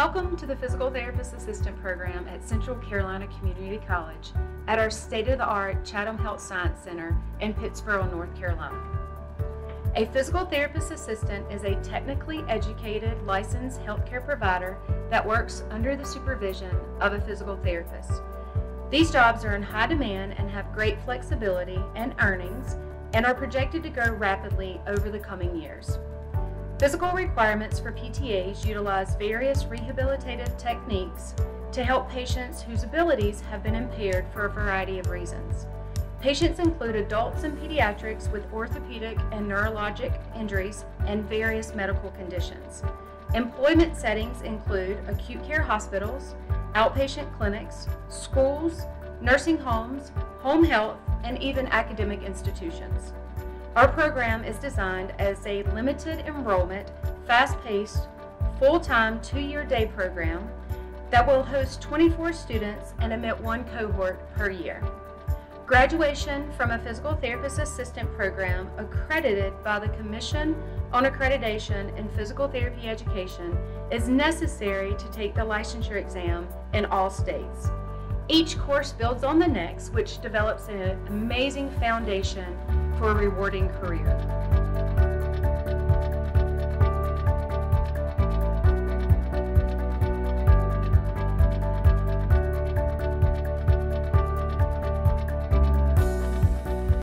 Welcome to the Physical Therapist Assistant Program at Central Carolina Community College at our state-of-the-art Chatham Health Science Center in Pittsboro, North Carolina. A physical therapist assistant is a technically educated, licensed healthcare provider that works under the supervision of a physical therapist. These jobs are in high demand and have great flexibility and earnings and are projected to grow rapidly over the coming years. Physical requirements for PTAs utilize various rehabilitative techniques to help patients whose abilities have been impaired for a variety of reasons. Patients include adults and pediatrics with orthopedic and neurologic injuries and various medical conditions. Employment settings include acute care hospitals, outpatient clinics, schools, nursing homes, home health, and even academic institutions. Our program is designed as a limited enrollment, fast-paced, full-time two-year day program that will host 24 students and admit one cohort per year. Graduation from a physical therapist assistant program accredited by the Commission on Accreditation and Physical Therapy Education is necessary to take the licensure exam in all states. Each course builds on the next, which develops an amazing foundation for a rewarding career.